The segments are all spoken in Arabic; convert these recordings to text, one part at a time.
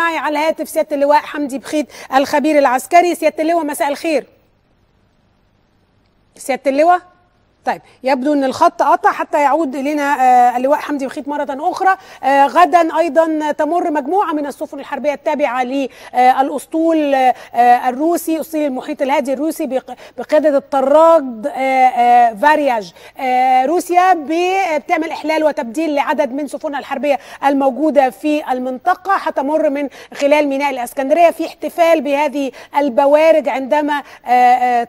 معي على الهاتف سيادة اللواء حمدي بخيت الخبير العسكري. سيادة اللواء مساء الخير. سيادة اللواء، طيب يبدو ان الخط قطع حتى يعود الينا اللواء حمدي بخيت مره اخرى. غدا ايضا تمر مجموعه من السفن الحربيه التابعه للاسطول الروسي، اسطول المحيط الهادي الروسي بقياده الطراد فارياج. روسيا بتعمل احلال وتبديل لعدد من سفنها الحربيه الموجوده في المنطقه، هتمر من خلال ميناء الاسكندريه في احتفال بهذه البوارج عندما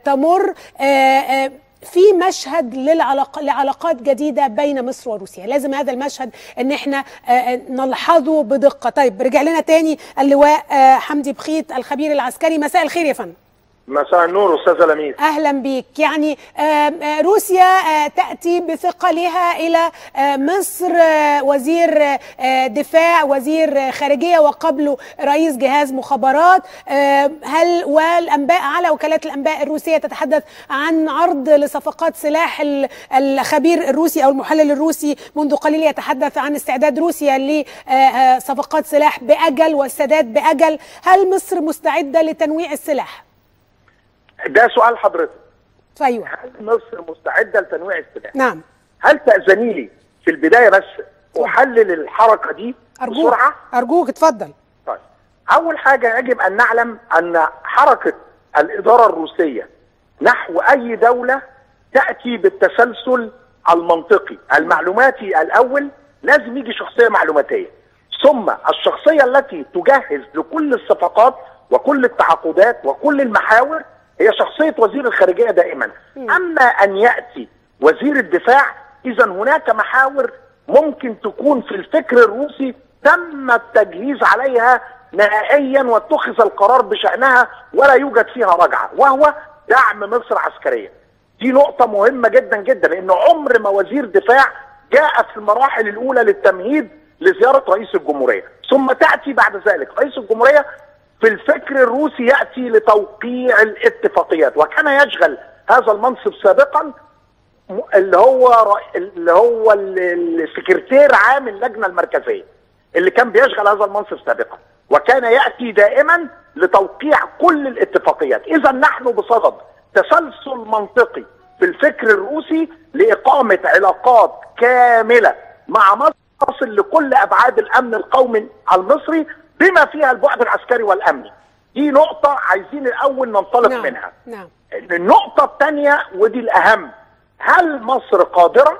تمر. في مشهد لعلاقات جديدة بين مصر وروسيا، لازم هذا المشهد ان احنا نلحظه بدقة. طيب رجع لنا تاني اللواء حمدي بخيت الخبير العسكري، مساء الخير يا فندم. مساء النور استاذ لميس، اهلا بيك. يعني روسيا تاتي بثقلها الى مصر، وزير دفاع، وزير خارجيه، وقبله رئيس جهاز مخابرات. هل والانباء على وكالات الانباء الروسيه تتحدث عن عرض لصفقات سلاح؟ الخبير الروسي او المحلل الروسي منذ قليل يتحدث عن استعداد روسيا لصفقات سلاح باجل والسداد باجل. هل مصر مستعده لتنويع السلاح؟ ده سؤال حضرتك. ايوه، هل مصر مستعده لتنويع السلاح؟ نعم. هل تأذني لي في البدايه بس احلل الحركه دي بسرعه؟ ارجوك اتفضل. طيب، اول حاجه يجب ان نعلم ان حركه الاداره الروسيه نحو اي دوله تاتي بالتسلسل المنطقي المعلوماتي. الاول لازم يجي شخصيه معلوماتيه، ثم الشخصيه التي تجهز لكل الصفقات وكل التعاقدات وكل المحاور هي شخصية وزير الخارجية دائما. أما أن يأتي وزير الدفاع، إذا هناك محاور ممكن تكون في الفكر الروسي تم التجهيز عليها نهائيا واتخذ القرار بشأنها ولا يوجد فيها رجعة، وهو دعم مصر عسكريا. دي نقطة مهمة جدا جدا، لأن عمر ما وزير دفاع جاء في المراحل الأولى للتمهيد لزيارة رئيس الجمهورية، ثم تأتي بعد ذلك رئيس الجمهورية في الفكر الروسي يأتي لتوقيع الاتفاقيات. وكان يشغل هذا المنصب سابقا اللي هو السكرتير عام اللجنة المركزية، اللي كان بيشغل هذا المنصب سابقا، وكان يأتي دائما لتوقيع كل الاتفاقيات. إذا نحن بصدد تسلسل منطقي في الفكر الروسي لإقامة علاقات كاملة مع مصر تصل لكل أبعاد الأمن القومي المصري بما فيها البعد العسكري والامني. دي نقطة عايزين الأول ننطلق منها. النقطة الثانية ودي الأهم، هل مصر قادرة؟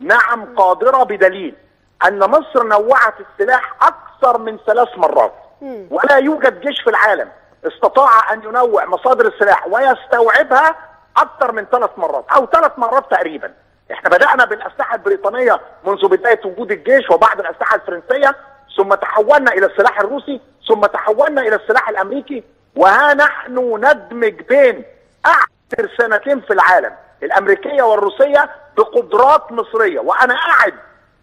نعم قادرة، بدليل أن مصر نوعت السلاح أكثر من 3 مرات، ولا يوجد جيش في العالم استطاع أن ينوع مصادر السلاح ويستوعبها أكثر من 3 مرات أو 3 مرات تقريبا. احنا بدأنا بالأسلحة البريطانية منذ بداية وجود الجيش، وبعد الأسلحة الفرنسية، ثم تحولنا إلى السلاح الروسي، ثم تحولنا إلى السلاح الأمريكي، وها نحن ندمج بين أعتر سنتين في العالم، الأمريكية والروسية، بقدرات مصرية. وأنا أعد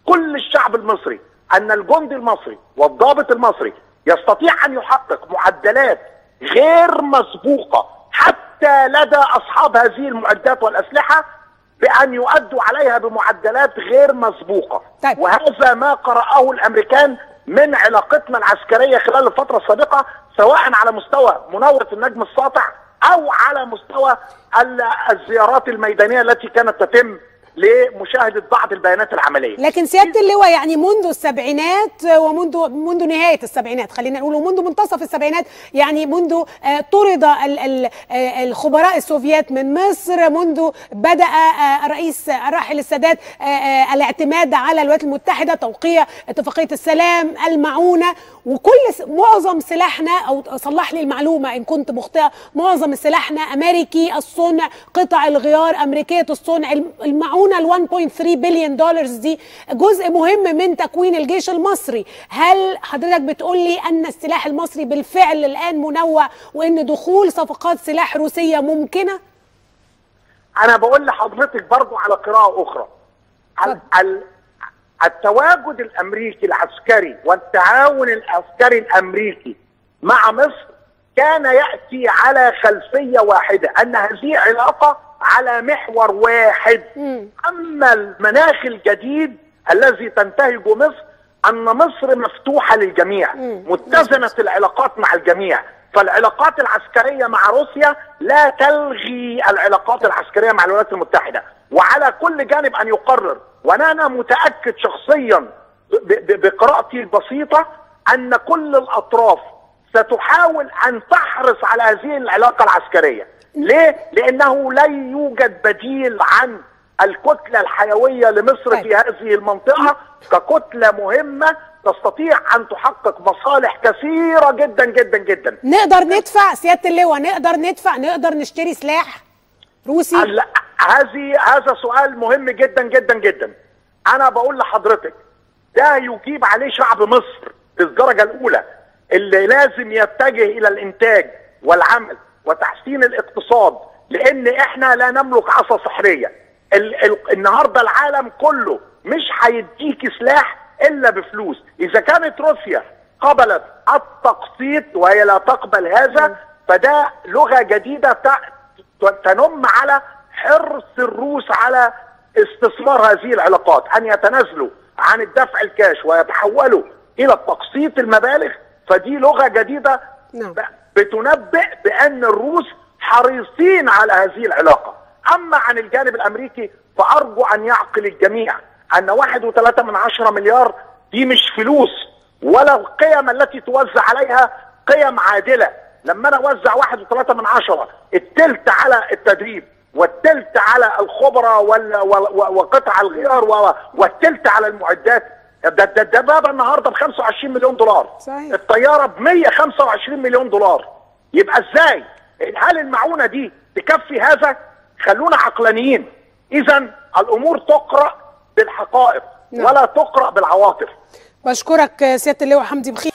كل الشعب المصري أن الجندي المصري والضابط المصري يستطيع أن يحقق معدلات غير مسبوقة حتى لدى أصحاب هذه المعدات والأسلحة، بأن يؤدوا عليها بمعدلات غير مسبوقة. طيب. وهذا ما قرأه الأمريكان من علاقتنا العسكرية خلال الفترة السابقة، سواء على مستوى مناورة النجم الساطع أو على مستوى الزيارات الميدانية التي كانت تتم لمشاهدة بعض البيانات العملية. لكن سيادة اللواء، يعني منذ السبعينات ومنذ نهاية السبعينات، خلينا نقول منذ منتصف السبعينات، يعني منذ طرد الخبراء السوفيات من مصر، منذ بدأ الرئيس الراحل السادات الاعتماد على الولايات المتحدة، توقيع اتفاقية السلام، المعونة، وكل معظم سلاحنا، أو صلح لي المعلومة إن كنت مخطئة، معظم سلاحنا أمريكي الصنع، قطع الغيار أمريكية الصنع. المعونة ال 1.3 بليون دولارز دي جزء مهم من تكوين الجيش المصري. هل حضرتك بتقول لي ان السلاح المصري بالفعل الان منوع، وان دخول صفقات سلاح روسيه ممكنه؟ انا بقول لحضرتك برضو على قراءه اخرى، التواجد الامريكي العسكري والتعاون العسكري الامريكي مع مصر كان ياتي على خلفيه واحده، ان هذه علاقه على محور واحد. أما المناخ الجديد الذي تنتهجه مصر ان مصر مفتوحه للجميع، متزنه العلاقات مع الجميع، فالعلاقات العسكريه مع روسيا لا تلغي العلاقات العسكريه مع الولايات المتحده، وعلى كل جانب ان يقرر. وانا متاكد شخصيا بقراءتي البسيطه ان كل الاطراف ستحاول ان تحرص على هذه العلاقه العسكريه. ليه؟ لانه لن يوجد بديل عن الكتلة الحيوية لمصر في هذه المنطقة ككتلة مهمة تستطيع أن تحقق مصالح كثيرة جدا جدا جدا. نقدر ندفع سيادة اللواء، نقدر نشتري سلاح روسي؟ هذا سؤال مهم جدا جدا جدا. أنا بقول لحضرتك ده يجيب عليه شعب مصر في الدرجة الأولى، اللي لازم يتجه إلى الإنتاج والعمل وتحسين الاقتصاد، لأن إحنا لا نملك عصا سحرية. النهارده العالم كله مش هيديك سلاح الا بفلوس. اذا كانت روسيا قبلت التقسيط وهي لا تقبل هذا، فده لغه جديده تنم على حرص الروس على استثمار هذه العلاقات، ان يتنازلوا عن الدفع الكاش ويتحولوا الى تقسيط المبالغ. فدي لغه جديده بتنبئ بان الروس حريصين على هذه العلاقه. أما عن الجانب الأمريكي فأرجو أن يعقل الجميع أن 1.3 مليار دي مش فلوس، ولا القيم التي توزع عليها قيم عادلة. لما أنا أوزع 1.3 التلت على التدريب والتلت على الخبرة وقطع الغيار والتلت على المعدات، ده بابا النهاردة ب 25 مليون دولار صحيح. الطيارة ب 125 مليون دولار. يبقى إزاي؟ هل المعونة دي تكفي هذا؟ خلونا عقلانيين. إذا الأمور تقرأ بالحقائق ولا تقرأ بالعواطف. بشكرك سيادة اللواء حمدي بخيت.